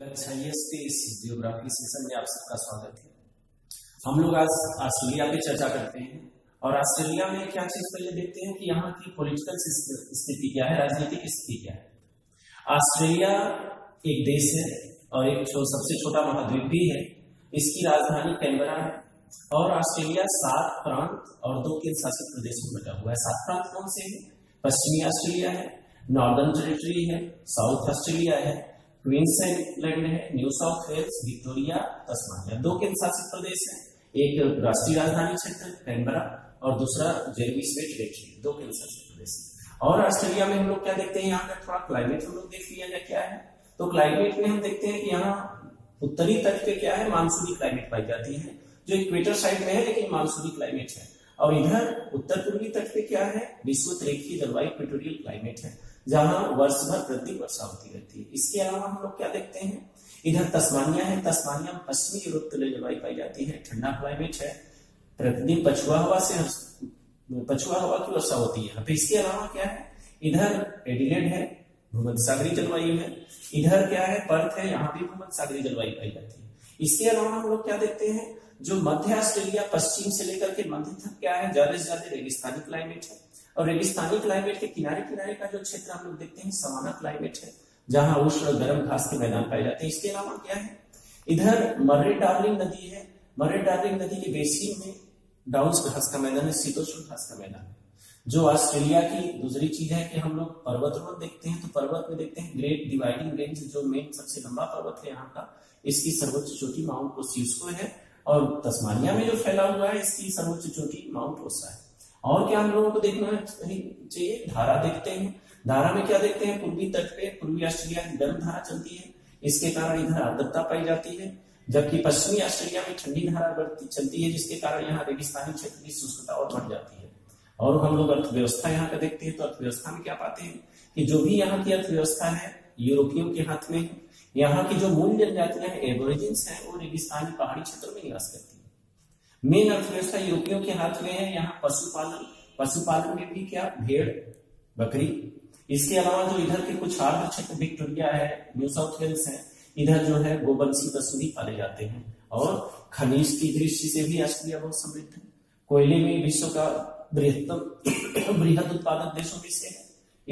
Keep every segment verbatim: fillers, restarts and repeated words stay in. लच्छा ये space geography session में आप सबका स्वागत है। हम लोग आज ऑस्ट्रेलिया की चर्चा करते हैं और ऑस्ट्रेलिया में क्या चीज पहले देखते हैं कि यहाँ की पॉलिटिकल स्थिति क्या है, राजनीतिक स्थिति क्या है। ऑस्ट्रेलिया एक देश है और एक छो, सबसे छोटा महाद्वीप भी है। इसकी राजधानी कैनबरा है और ऑस्ट्रेलिया सात प्रांत और दो केंद्र शासित प्रदेश में बटा हुआ है। सात प्रांत कौन से है? पश्चिमी ऑस्ट्रेलिया है, नॉर्दर्न टेरिटरी है, साउथ ऑस्ट्रेलिया है, क्वींसलैंड है, New South Wales, Victoria, Tasmania. दो केंद्र शासित प्रदेश हैं, एक राष्ट्रीय राजधानी क्षेत्र कैनबरा और दूसरा जेरविस बे टेरिटरी। दो केंद्र शासित प्रदेश और ऑस्ट्रेलिया में हम लोग क्या देखते हैं, यहाँ का थोड़ा क्लाइमेट हम लोग देख लिया क्या है। तो क्लाइमेट में हम देखते हैं कि यहाँ उत्तरी तट पे क्या है, मानसूनी क्लाइमेट पाई जाती है जो इक्वेटर साइड में है लेकिन मानसूनी क्लाइमेट है। और इधर उत्तर पूर्वी तट पे क्या है, विश्व रेखीय जलवायु इक्वेटोरियल क्लाइमेट है जहां वर्ष भर प्रति वर्षा होती रहती है। इसके अलावा हम लोग क्या देखते हैं, इधर तस्मानिया है। तस्मानिया पश्चिमी यूरोप तले जलवायु पाई जाती है, ठंडा क्लाइमेट है, प्रतिदिन पछुआ हवा से पछुआ हवा की वर्षा होती है। तो इसके अलावा क्या है, इधर एडिलेड है, भूमध्यसागरीय जलवायु है। इधर क्या है, पर्थ है, यहाँ भी भूमध्यसागरीय जलवायु पाई जाती है। इसके अलावा हम लोग क्या देखते हैं, जो मध्य ऑस्ट्रेलिया पश्चिम से लेकर के मध्य तक क्या है, ज्यादा से ज्यादा रेगिस्तानी क्लाइमेट है। और रेगिस्तानी क्लाइमेट के किनारे किनारे का जो क्षेत्र हम लोग देखते हैं सवाना क्लाइमेट है जहां उष्ण और गर्म घास के मैदान पाए जाते हैं। इसके अलावा क्या है, इधर मर्रे डार्लिंग नदी है। मर्रे डार्लिंग नदी के बेसिन में डाउन्स घास का मैदान है, शीतोष्ण घास का मैदान है। जो ऑस्ट्रेलिया की दूसरी चीज है कि हम लोग पर्वतरोहण देखते हैं तो पर्वत में देखते हैं ग्रेट डिवाइडिंग रेंज, जो मेन सबसे लंबा पर्वत है यहाँ का, इसकी सर्वोच्च चोटी माउंट ओसिस्को है। और तस्मानिया में जो फैला हुआ है इसकी सर्वोच्च चोटी माउंट ओसा है। और क्या हम लोगों को देखना चाहिए, धारा देखते हैं। धारा में क्या देखते हैं, पूर्वी तट पे पूर्वी ऑस्ट्रेलिया की गर्म धारा चलती है, इसके कारण इधर आर्द्रता पाई जाती है। जबकि पश्चिमी ऑस्ट्रेलिया में ठंडी धारा चलती है जिसके कारण यहाँ रेगिस्तानी क्षेत्र की शुष्कता और बढ़ जाती है। और हम लोग अर्थव्यवस्था यहाँ का देखते हैं तो अर्थव्यवस्था में क्या पाते हैं कि जो भी यहाँ की अर्थव्यवस्था है यूरोपियों के हाथ में है। यहाँ की जो मूल जनजातियां हैं, एबोरिजिन्स हैं, वो रेगिस्तानी पहाड़ी क्षेत्रों में निवास करती है। मेन अर्थव्यवस्था यूरोपियों के हाथ में है। यहाँ पशुपालन, पशुपालन में भी क्या, भेड़ बकरी। इसके अलावा जो इधर के कुछ आर्द्र क्षेत्र विक्टोरिया है, न्यू साउथ वेल्स है, इधर जो है गोवंशी पशु भी पाले जाते हैं। और खनिज की दृष्टि से भी ऑस्ट्रेलिया बहुत समृद्ध है। कोयले में विश्व का बृहत्तम बृहद उत्पादक देशों में से है।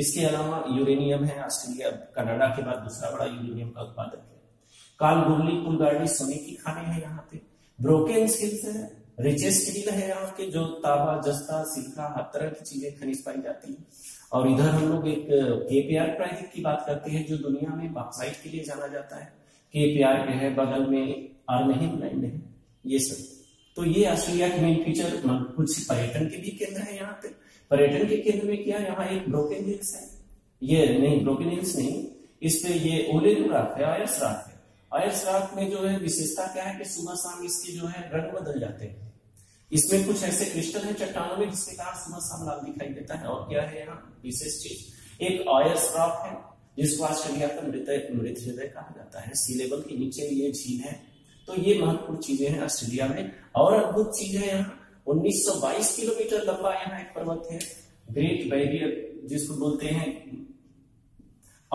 इसके अलावा यूरेनियम है, ऑस्ट्रेलिया कनाडा के बाद दूसरा बड़ा यूरेनियम का उत्पादक है। कालगुरली पुलगाड़ी सोने की खाने हैं यहाँ पे। ब्रोकेन्स हिल्स है, रिचेस्ट हिल है यहाँ के, जो तांबा जस्ता सिल्का हर तरह की चीजें खनिज पाई जाती है। और इधर हम लोग एक केपीआर प्राइज की बात करते हैं जो दुनिया में बॉक्साइट के लिए जाना जाता है। केपीआर के है, बगल में आर्महिम लैंड है, ये सब। तो ये ऑस्ट्रेलिया के मेन फीचर कुछ पर्यटन के भी केंद्र है। यहाँ पे पर्यटन के केंद्र में क्या, यहाँ एक ब्रोकन हिल्स है, ये नहीं ब्रोकन हिल्स नहीं, इस पे ये ओलेरू रॉक है, आयर्स रॉक है। आयर्स रॉक में जो है विशेषता क्या है कि सुबह शाम इसके जो है रंग बदल जाते हैं। इसमें कुछ ऐसे क्रिस्टल है चट्टानों में जिसके कारण सुबह शाम लाल दिखाई देता है। और क्या है यहाँ विशेष चीज, एक आयर्स रॉक है जिसको ऑस्ट्रेलिया का मृत मृत हृदय कहा जाता है। सी लेवल के नीचे ये झील है। तो ये महत्वपूर्ण चीजें हैं ऑस्ट्रेलिया में। और अद्भुत चीज है यहाँ, उन्नीस सौ बाईस किलोमीटर लंबा यहाँ एक पर्वत है, ग्रेट बैरियर, जिसको बोलते हैं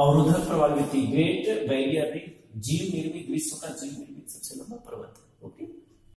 अवरोधक प्रवाल, ग्रेट बैरियर रीफ, जीव निर्मित, विश्व का जीव निर्मित सबसे लंबा पर्वत है। ओके।